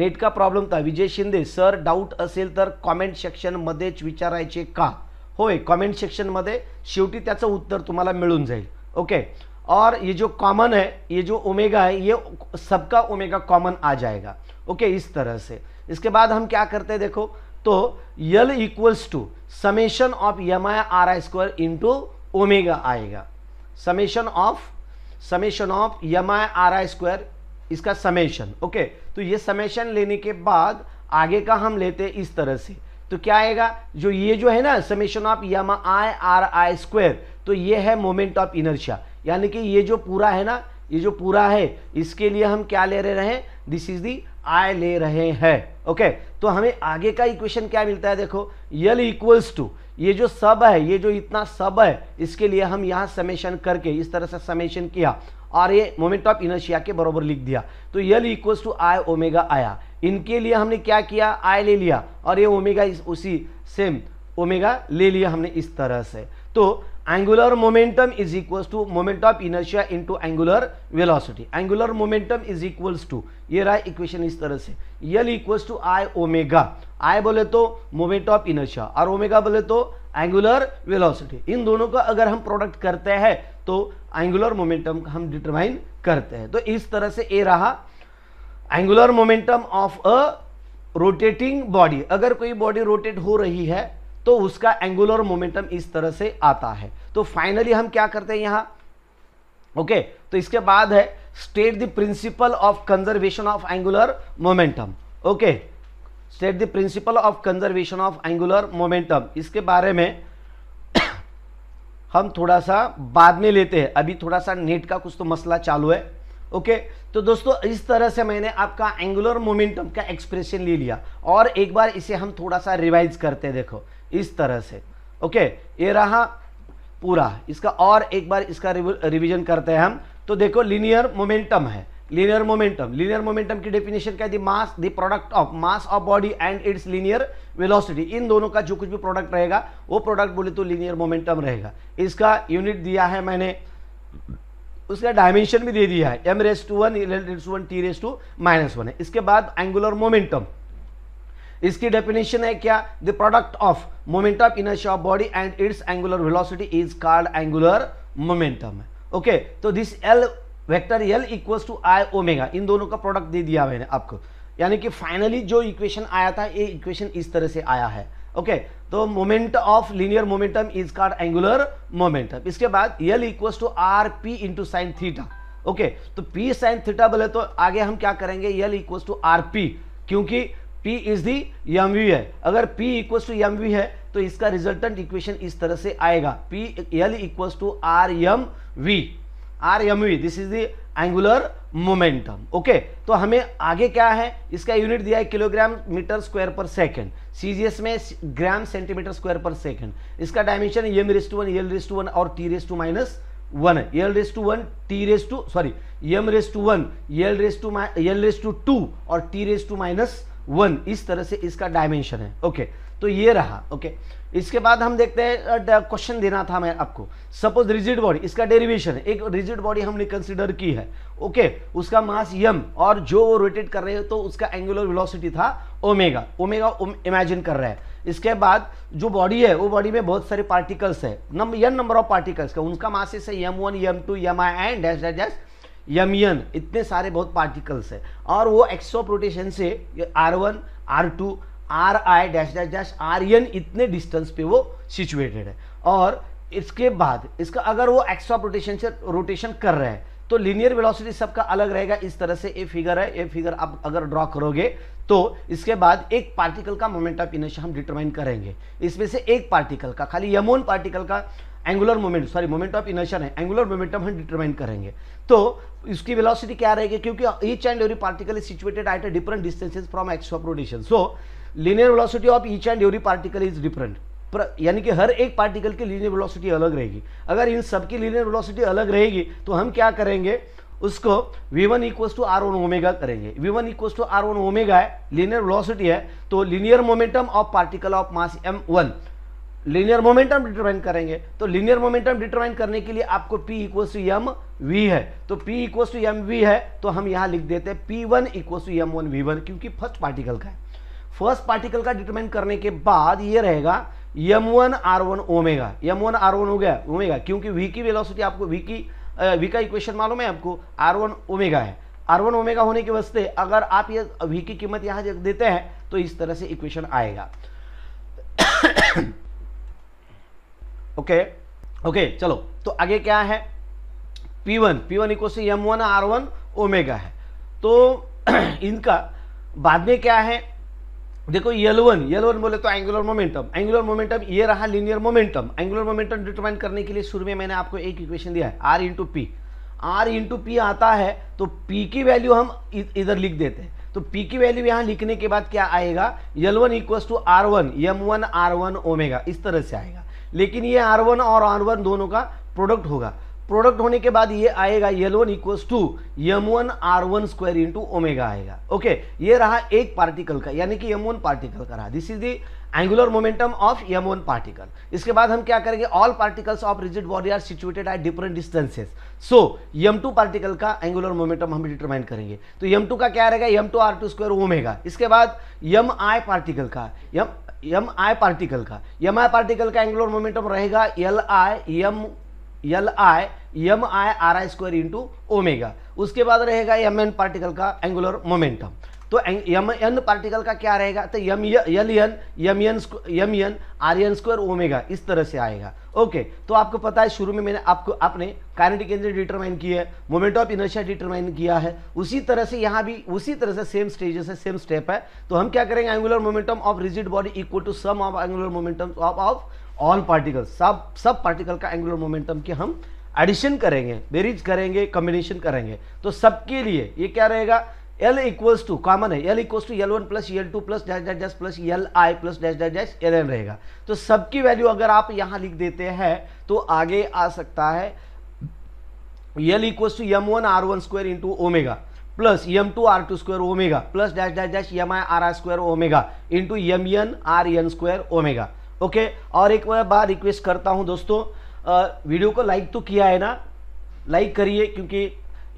नेट का प्रॉब्लम था। विजय शिंदे सर डाऊट असेल तर कॉमेंट सेक्शनमध्येच विचारायचे का, होय कॉमेंट सेक्शनमध्ये शेवटी त्याचं उत्तर तुम्हाला मिळून जाईल। ओके और ये जो कॉमन है ये जो ओमेगा है ये सबका ओमेगा कॉमन आ जाएगा। ओके, इस तरह से। इसके बाद हम क्या करते हैं देखो, तो L equals to summation of M I R I square into omega आएगा, summation of M I R I square, इसका समेशन। ओके, तो ये समेशन लेने के बाद आगे का हम लेते हैं इस तरह से, तो क्या आएगा जो ये जो है ना summation of M I R I square, तो ये है मोमेंट ऑफ इनर्शिया, यानी कि ये जो पूरा है ना, ये जो पूरा है इसके लिए हम क्या ले रहे हैं, दिस इज दी आई ले रहे हैं। ओके, तो हमें आगे का इक्वेशन क्या मिलता है देखो, यल इक्वल्स टू ये जो सब है, ये जो इतना सब है इसके लिए हम यहाँ समेशन करके इस तरह से समेशन किया और ये मोमेंट ऑफ इनर्शिया के बराबर लिख दिया, तो L equals to I omega आया। इनके लिए हमने क्या किया, आई ले लिया और ये ओमेगा उसी सेम ओमेगा ले लिया हमने इस तरह से। तो angular momentum is equals to moment of inertia into angular velocity, angular momentum is equals to, ये रहा इक्वेशन इस तरह से, L equals to I omega, I बोले तो मोमेंट ऑफ इनर्शिया और ओमेगा बोले तो एंगुलर वेलोसिटी, इन दोनों का अगर हम प्रोडक्ट करते हैं तो एंगुलर मोमेंटम हम डिटरमाइन करते हैं। तो इस तरह से ये रहा angular momentum of a rotating body, अगर कोई बॉडी रोटेट हो रही है तो उसका एंगुलर मोमेंटम इस तरह से आता है। तो फाइनली हम क्या करते हैं यहाँ, ओके, तो इसके बाद है state the principle of conservation of angular momentum. Okay, state the principle of conservation of angular momentum, इसके बारे में हम थोड़ा सा बाद में लेते हैं, अभी थोड़ा सा नेट का कुछ तो मसला चालू है। ओके, तो दोस्तों इस तरह से मैंने आपका एंगुलर मोमेंटम का एक्सप्रेशन ले लिया और एक बार इसे हम थोड़ा सा रिवाइज करते हैं देखो इस तरह से। ओके, ये रहा पूरा इसका, और एक बार इसका रिवीजन करते हैं हम। तो देखो लीनियर मोमेंटम है, लीनियर मोमेंटम की डेफिनेशन क्या है, the mass the product of mass of body and its linear velocity, इन दोनों का जो कुछ भी प्रोडक्ट रहेगा वो प्रोडक्ट बोले तो लीनियर मोमेंटम रहेगा। इसका यूनिट दिया है मैंने, उसका डायमेंशन भी दे दिया है, m⁻¹, l⁻¹, t⁻¹। इसके बाद एंगुलर मोमेंटम, इसकी डेफिनेशन है क्या, the product of moment of inertia of body and its angular velocity is called angular momentum. Okay, तो this l vector l equals to i omega, इन दोनों का product दे दिया मैंने आपको, यानी कि फाइनली जो इक्वेशन आया था ये इक्वेशन इस तरह से आया है। ओके, तो moment of linear momentum is called angular momentum. इसके बाद l equals to R P into sine theta. Okay, तो p साइन थीटा बोले तो आगे हम क्या करेंगे, l equals to R P, क्योंकि p is the M V है, अगर p equals to M V है तो इसका रिजल्टेंट इक्वेशन इस तरह से आएगा, p l equals to R M V, this is the angular momentum. Okay, तो हमें आगे क्या है, इसका यूनिट दिया है किलोग्राम मीटर स्क्वायर पर सेकेंड, सीजीएस में ग्राम सेंटीमीटर स्क्वायर पर सेकेंड। इसका डायमेंशन m⁻¹, l⁻¹ और t⁻¹, m⁻¹, l⁻2 और t⁻¹, इस तरह से इसका डायमेंशन है। ओके, तो ये रहा। ओके, इसके बाद हम देखते हैं, क्वेश्चन देना था मैं आपको, सपोज रिजिड बॉडी, इसका डेरिवेशन है, एक रिजिड बॉडी हमने कंसीडर की है। ओके, उसका मास m और जो वो रोटेट कर रहे हो तो उसका एंगुलर वेलोसिटी था ओमेगा इमेजिन कर रहे हैं। इसके बाद जो बॉडी है वो बॉडी में बहुत सारे पार्टिकल्स है, n नंबर ऑफ पार्टिकल्स का, उनका मासेस है m1, m2, mi and mn, इतने सारे बहुत पार्टिकल्स है, और वो एक्स ऑफ रोटेशन से r1, r2, ri, rn इतने डिस्टेंस पे वो सिचुएटेड है। और इसके बाद इसका अगर वो एक्स ऑफ रोटेशन से रोटेशन कर रहे हैं तो लीनियर वेलोसिटी सबका अलग रहेगा। इस तरह से ये फिगर है, ये फिगर आप अगर ड्रॉ करोगे तो इसके बाद एक पार्टिकल का मोमेंट ऑफ इनर्शिया हम डिटरमाइन करेंगे, इसमें से एक पार्टिकल का, खाली m1 पार्टिकल का angular moment, sorry moment of inertia है, एंगुलर मोमेंटम हम डिटरमाइन करेंगे। तो इसकी वेलोसिटी क्या रहेगी, क्योंकि each and every particle is situated at a different distances from axis of rotation, so linear velocity of each and every particle is different, यानी कि हर एक पार्टिकल की लीनियर वेलोसिटी अलग रहेगी। अगर इन सबकी लीनियर वेलोसिटी अलग रहेगी तो हम क्या करेंगे, उसको v1 equals to r1 omega करेंगे। v1 equals to r1 omega है, लीनियर वेलोसिटी है, तो linear momentum of particle of mass m1, linear momentum determine करेंगे। तो लीनियर मोमेंटम डिटरमाइन करने के लिए आपको p इक्वल्स टू mv है, तो p इक्वल्स टू mv है तो हम यहाँ लिख देते हैं p1 इक्वल्स टू m1v1, क्योंकि फर्स्ट पार्टिकल का है। फर्स्ट पार्टिकल का डिटरमाइन करने के बाद ये रहेगा m1 r1 omega, m1 r1 हो गया ओमेगा, क्योंकि v की वेलोसिटी आपको v का इक्वेशन मालूम है आपको, r1 ओमेगा है, R1 ओमेगा होने की वजह से अगर आप ये V की कीमत यहाँ देते हैं तो इस तरह से इक्वेशन आएगा। ओके चलो तो आगे क्या है, P1 इक्वल से M1 R1 ओमेगा है। तो इनका बाद में क्या है, देखो L1 बोले तो एंगुलर मोमेंटम ये रहा linear momentum. Angular momentum determine करने के लिए शुरू में मैंने आपको एक इक्वेशन दिया है R इंटू पी आता है तो P की वैल्यू हम इधर लिख देते हैं। तो P की वैल्यू यहाँ लिखने के बाद क्या आएगा, L1 equals to R1 M1 R1 omega इस तरह से आएगा। लेकिन ये R1 और R1 दोनों का प्रोडक्ट होगा। प्रोडक्ट होने के बाद ये आएगा L1 equals to M1 R1 square into omega आएगा। ओके, ये रहा एक पार्टिकल का यानी कि M1 पार्टिकल का रहा। This is the angular momentum of M1 particle. इसके बाद हम क्या करेंगे, all particles of rigid body are situated at different distances. So M2 particle का एंगुलर मोमेंटम हम डिटरमाइन करेंगे। तो M2 का क्या रहेगा, M2 R2 स्क्वायर ओमेगा। इसके बाद एम आई पार्टिकल का एंगुलर मोमेंटम रहेगा L I M I R I square into omega. उसके बाद रहेगा एम एन पार्टिकल का एंगुलर मोमेंटम। तो एम एन पार्टिकल का क्या रहेगा, तो M N R N square omega इस तरह से आएगा। ओके, तो आपको पता है शुरू में मैंने आपको आपने काइनेटिक एनर्जी डिटरमाइन की है, मोमेंट ऑफ इनर्शिया डिटरमाइन किया है, उसी तरह से यहाँ भी उसी तरह से सेम स्टेजेस है, सेम स्टेप है। तो हम क्या करेंगे, angular momentum of rigid body equal to sum of angular momentum of all particle. सब पार्टिकल का एंगुलर मोमेंटम की हम एडिशन करेंगे, बेरीज करेंगे, कॉम्बिनेशन करेंगे। तो सबके लिए ये क्या रहेगा, L इक्वल्स टू कॉमन है, L equals to L1 plus L2 plus dash dash dash plus Li plus dash dash dash Ln रहेगा। तो सबकी वैल्यू अगर आप यहाँ लिख देते हैं तो आगे आ सकता है L equals to M1 R1 square into omega plus M2 R2 square omega plus dash dash dash Mi Ri square omega into Mn Rn square omega. Okay, और एक बार रिक्वेस्ट करता हूँ दोस्तों, वीडियो को लाइक तो किया है ना, लाइक करिए क्योंकि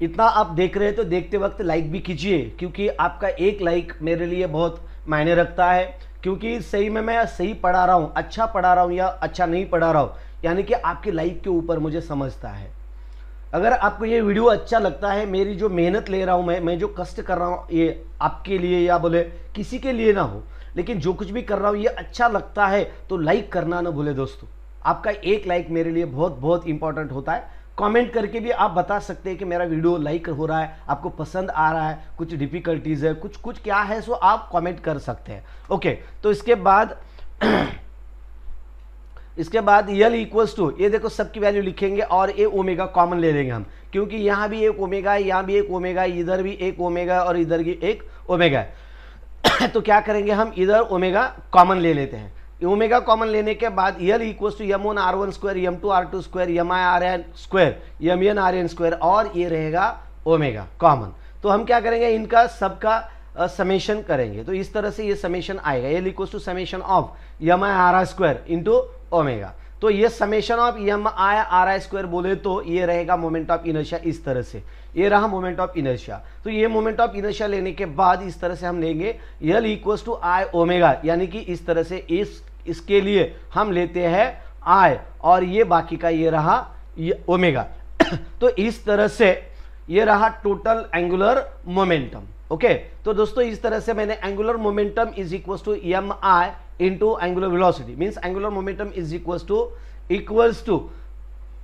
इतना आप देख रहे हैं तो देखते वक्त लाइक भी कीजिए क्योंकि आपका एक लाइक मेरे लिए बहुत मायने रखता है। क्योंकि सही में मैं सही पढ़ा रहा हूँ, अच्छा पढ़ा रहा हूँ या अच्छा नहीं पढ़ा रहा हूँ, यानी कि आपके लाइक के ऊपर मुझे समझता है। अगर आपको ये वीडियो अच्छा लगता है, मेरी जो मेहनत ले रहा हूँ मैं जो कष्ट कर रहा हूँ ये आपके लिए या बोले किसी के लिए ना हो, लेकिन जो कुछ भी कर रहा हूँ ये अच्छा लगता है तो लाइक करना ना भूले दोस्तों। आपका एक लाइक मेरे लिए बहुत बहुत इंपॉर्टेंट होता है। कमेंट करके भी आप बता सकते हैं कि मेरा वीडियो लाइक हो रहा है, आपको पसंद आ रहा है, कुछ डिफिकल्टीज़ है, कुछ क्या है, सो आप कमेंट कर सकते हैं। ओके, तो इसके बाद L इक्वल्स टू, ये देखो सबकी वैल्यू लिखेंगे और ये ओमेगा कॉमन ले लेंगे हम क्योंकि यहाँ भी एक ओमेगा है, यहाँ भी एक ओमेगा है, इधर भी एक ओमेगा और इधर भी एक ओमेगा है। तो क्या करेंगे हम, इधर ओमेगा कॉमन ले लेते हैं। ओमेगा कॉमन लेने के बाद L equals to M1 R1 square M2 R2 square Mi Rn square Mn Rn square और ये रहेगा ओमेगा कॉमन। तो हम क्या करेंगे, इनका सबका समेशन करेंगे। तो इस तरह से ये समेशन आएगा L equals to summation of Mi Ri square into omega. तो ये summation of Mi Ri square बोले तो ये रहेगा मोमेंट ऑफ इनर्शिया। इस तरह से ये रहा मोमेंट ऑफ इनर्शिया। तो ये मोमेंट ऑफ इनर्शिया लेने के बाद इस तरह से हम लेंगे L equals to I omega, यानी कि इस तरह से इसके लिए हम लेते हैं I और ये बाकी का ये रहा ओमेगा। तो इस तरह से ये रहा टोटल एंगुलर मोमेंटम। ओके, तो दोस्तों इस तरह से मैंने angular momentum is equals to M I into angular velocity, means angular momentum is equals to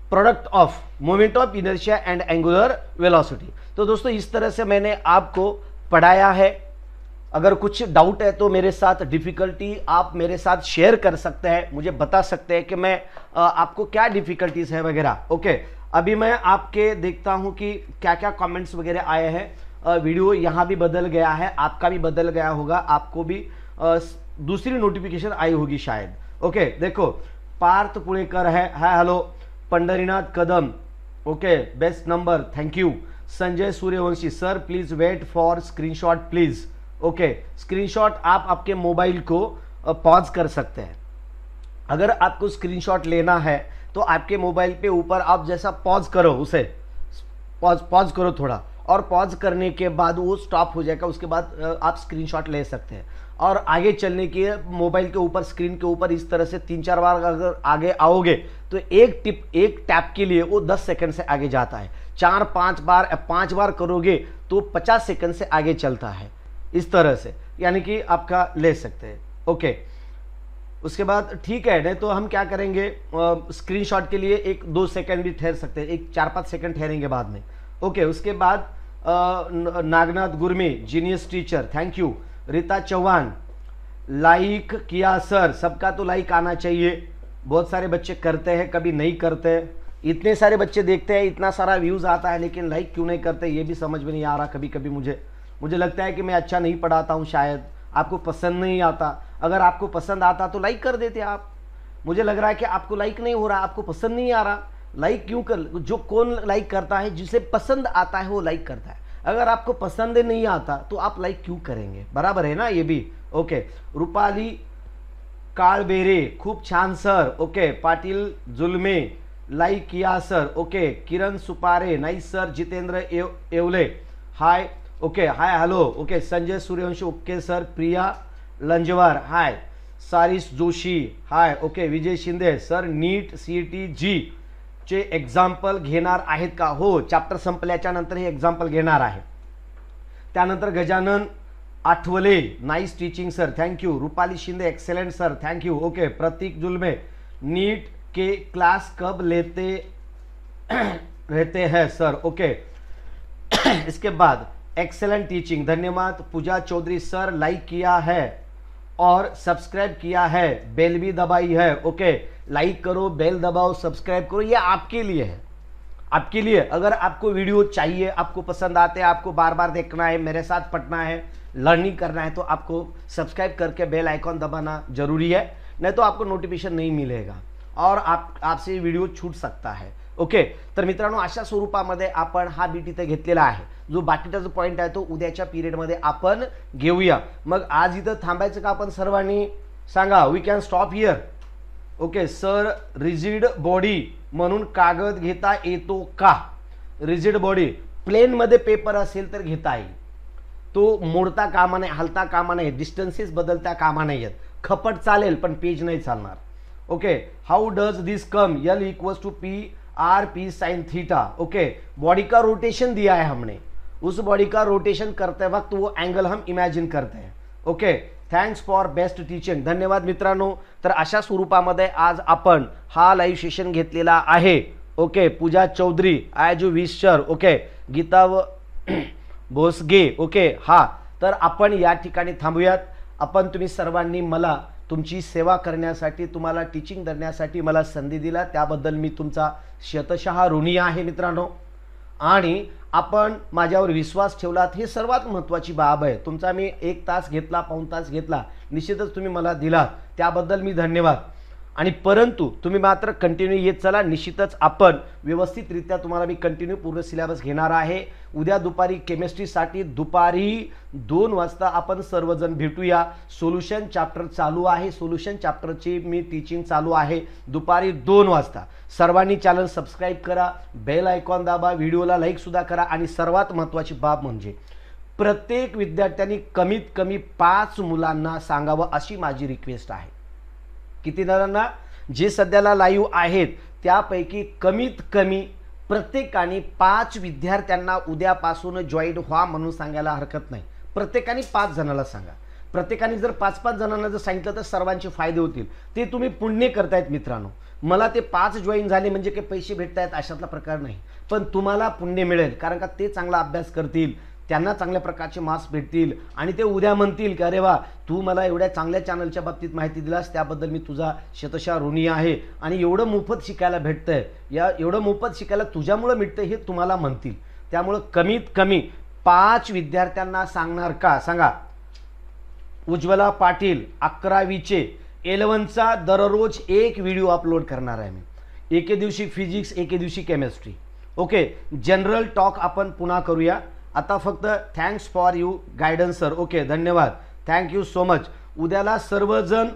product of moment of inertia and angular velocity. तो दोस्तों इस तरह से मैंने आपको पढ़ाया है। अगर कुछ डाउट है तो मेरे साथ डिफ़िकल्टी आप मेरे साथ शेयर कर सकते हैं, मुझे बता सकते हैं कि मैं आपको क्या डिफ़िकल्टीज है वगैरह। ओके, अभी मैं आपके देखता हूं कि क्या क्या कमेंट्स वगैरह आए हैं। वीडियो यहां भी बदल गया है, आपका भी बदल गया होगा, आपको भी दूसरी नोटिफिकेशन आई होगी शायद। ओके, देखो पार्थ पुणेकर है, hi hello. Pandharinath Kadam, okay best number, thank you. Sanjay Suryavanshi, sir please wait for screenshot please. Okay, screenshot आप आपके मोबाइल को पॉज कर सकते हैं। अगर आपको स्क्रीनशॉट लेना है तो आपके मोबाइल पे ऊपर आप जैसा पॉज करो, उसे पॉज करो थोड़ा, और पॉज करने के बाद वो स्टॉप हो जाएगा, उसके बाद आप स्क्रीनशॉट ले सकते हैं। और आगे चलने के मोबाइल के ऊपर स्क्रीन के ऊपर इस तरह से 3-4 बार अगर आगे आओगे तो एक टैप के लिए वो 10 सेकंड से आगे जाता है। 4-5 बार करोगे तो 50 सेकंड से आगे चलता है। इस तरह से यानी कि आपका ले सकते हैं। ओके, उसके बाद ठीक है ना, तो हम क्या करेंगे स्क्रीनशॉट के लिए 1-2 सेकंड भी ठहर सकते हैं, 4-5 सेकंड ठहरेंगे बाद में। ओके, उसके बाद Nagnath Gurme, genius teacher, thank you. Rita Chauhan, like किया सर, सबका तो लाइक आना चाहिए। बहुत सारे बच्चे करते हैं, कभी नहीं करते हैं। इतने सारे बच्चे देखते हैं, इतना सारा व्यूज़ आता है, लेकिन लाइक क्यों नहीं करते ये भी समझ में नहीं आ रहा। कभी कभी मुझे लगता है कि मैं अच्छा नहीं पढ़ाता हूँ, शायद आपको पसंद नहीं आता। अगर आपको पसंद आता तो लाइक कर देते आप। मुझे लग रहा है कि आपको लाइक नहीं हो रहा, आपको पसंद नहीं आ रहा। लाइक क्यों कर, जो कौन लाइक करता है, जिसे पसंद आता है वो लाइक करता है। अगर आपको पसंद नहीं आता तो आप लाइक क्यों करेंगे, बराबर है ना ये भी। ओके, रूपाली कालबेरे, खूब छान sir. Okay, Patil Julme, like किया sir. Okay, Kiran Supare, nice sir. Jitendra एवले, hi. Okay, hi, hello. Okay, Sanjay Suryavanshi, okay sir. Priya Lanjewar, hi. Sarish Joshi, hi. Okay, Vijay Shinde sir, NEET CET G चे एक्झाम्पल घेणार आहेत का? हो, चॅप्टर संपल्याच्या नंतर हे एक्झाम्पल घेणार आहे। त्यानंतर Gajanan Athavale, nice teaching sir, thank you. Rupali Shinde, excellent sir, thank you. Okay, Pratik Julme, NEET के क्लास कब लेते रहते हैं सर? ओके, इसके बाद एक्सेलेंट टीचिंग, धन्यवाद। पूजा चौधरी सर, लाइक किया है और सब्सक्राइब किया है, बेल भी दबाई है। ओके, लाइक करो, बेल दबाओ, सब्सक्राइब करो, ये आपके लिए है, आपके लिए। अगर आपको वीडियो चाहिए, आपको पसंद आते हैं, आपको बार बार देखना है, मेरे साथ पढ़ना है, लर्निंग करना है, तो आपको सब्सक्राइब करके बेल आइकॉन दबाना जरूरी है, नहीं तो आपको नोटिफिकेशन नहीं मिलेगा और आपसे व्हिडिओ छूट सकता है। ओके, तर मित्रांनो अशा स्वरूपामध्ये आपण हा बीट इथे घेतलेला आहे। जो बाकीचा जो पॉइंट आहे तो उद्याच्या पिरियडमध्ये आपण घेऊया। मग आज इथं थांबायचं का आपण, सर्वांनी सांगा। We can stop here. Okay sir, rigid body म्हणून कागद घेता येतो का? रिजिड बॉडी प्लेनमध्ये पेपर असेल तर घेता येईल, तो मोडता कामा नये, हलता कामा नये, डिस्टन्सेस बदलता कामा नाहीत। खपट चालेल पण पेज नाही चालणार। Okay, how does this come? L = PR P sin θ। Okay, body का रोटेशन दिया है हमने, उस बॉडी का रोटेशन करते वक्त वो एंगल हम इमेजिन करते हैं। Okay, thanks for best teaching, धन्यवाद मित्रांनो। तर अशा स्वरूपामध्ये आज आपण हा लाइव सेशन घेतलेला आहे। ओके, पूजा चौधरी, आयजू विश्वर, ओके, गीता व भोसगे, ओके। हा, तर आपण या ठिकाणी थांबूयात। आपण तुम्ही सर्वांनी मला तुमची सेवा करण्यासाठी, तुम्हाला टीचिंग देण्यासाठी मला संधी दिला, त्याबद्दल मी तुमचा शतशः ऋणी आहे मित्रांनो। आणि आपण माझ्यावर विश्वास ठेवलात, हे सर्वात महत्त्वाची बाब आहे। तुमचा मी 1 तास घेतला, पाऊण तास घेतला, निश्चितच तुम्ही मला दिला, त्याबद्दल मी धन्यवाद। आणि परंतु तुम्ही मात्र कंटिन्यू येत चला, निश्चितच आपण व्यवस्थितरित्या तुम्हाला मी कंटिन्यू पूर्ण सिलेबस घेणार आहे। उद्या दुपारी केमिस्ट्रीसाठी दुपारी 2 वाजता आपण सर्वजण भेटूया। सोल्यूशन चॅप्टर चालू आहे, सोल्यूशन चॅप्टरची मी टीचिंग चालू आहे दुपारी 2 वाजता। सर्वांनी चॅनल सबस्क्राईब करा, बेल आयकॉन दाबा, व्हिडिओला लाईकसुद्धा करा। आणि सर्वात महत्त्वाची बाब म्हणजे प्रत्येक विद्यार्थ्यांनी कमीत कमी 5 मुलांना सांगावं, अशी माझी रिक्वेस्ट आहे। किती जणांना जे सध्याला लाईव्ह आहेत त्यापैकी कमीत कमी प्रत्येकाने 5 विद्यार्थ्यांना उद्यापासून जॉईन व्हा म्हणून सांगायला हरकत नाही। प्रत्येकाने 5 जणाला सांगा। प्रत्येकाने जर 5-5 जणांना जर सांगितलं तर सर्वांचे फायदे होतील। ते तुम्ही पुण्य करतायत मित्रांनो। मला ते 5 जॉईन झाले म्हणजे काही पैसे भेटतायत अशातला प्रकार नाही, पण तुम्हाला पुण्य मिळेल, कारण का ते चांगला अभ्यास करतील, त्यांना चांगल्या प्रकारचे मार्क्स भेटतील आणि ते उद्या म्हणतील की अरे वा, तू मला एवढ्या चांगल्या चॅनलच्या बाबतीत माहिती दिलास, त्याबद्दल मी तुझा शतशः ऋणी आहे। आणि एवढं मोफत शिकायला भेटतंय, या एवढं मोफत शिकायला तुझ्यामुळे मिळतंय हे तुम्हाला म्हणतील। त्यामुळे कमीत कमी 5 विद्यार्थ्यांना सांगणार का, सांगा। उज्ज्वला पाटील, 11वीचे L1 चा दररोज 1 व्हिडिओ अपलोड करणार आहे मी। एके दिवशी फिजिक्स, एके दिवशी केमिस्ट्री। ओके, जनरल टॉक आपण पुन्हा करूया आता फक्त। Thanks for you guidance sir, okay, धन्यवाद, थँक यू सो मच। उद्याला सर्वजण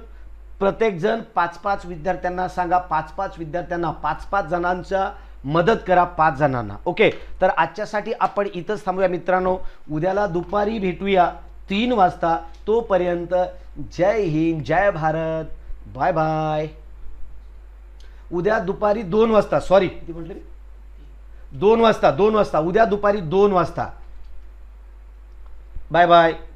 प्रत्येकजण 5-5 विद्यार्थ्यांना सांगा, 5-5 विद्यार्थ्यांना, 5-5 जणांचा मदत करा, 5 जणांना। ओके, तर आजच्यासाठी आपण इथंच थांबूया मित्रांनो। उद्याला दुपारी भेटूया 3 वाजता. तोपर्यंत जय हिंद, जय भारत, बाय बाय. उद्या दुपारी 2 वाजता, सॉरी किती म्हटलं मी, 2 वाजता, उद्या दुपारी 2 वाजता. Bye bye.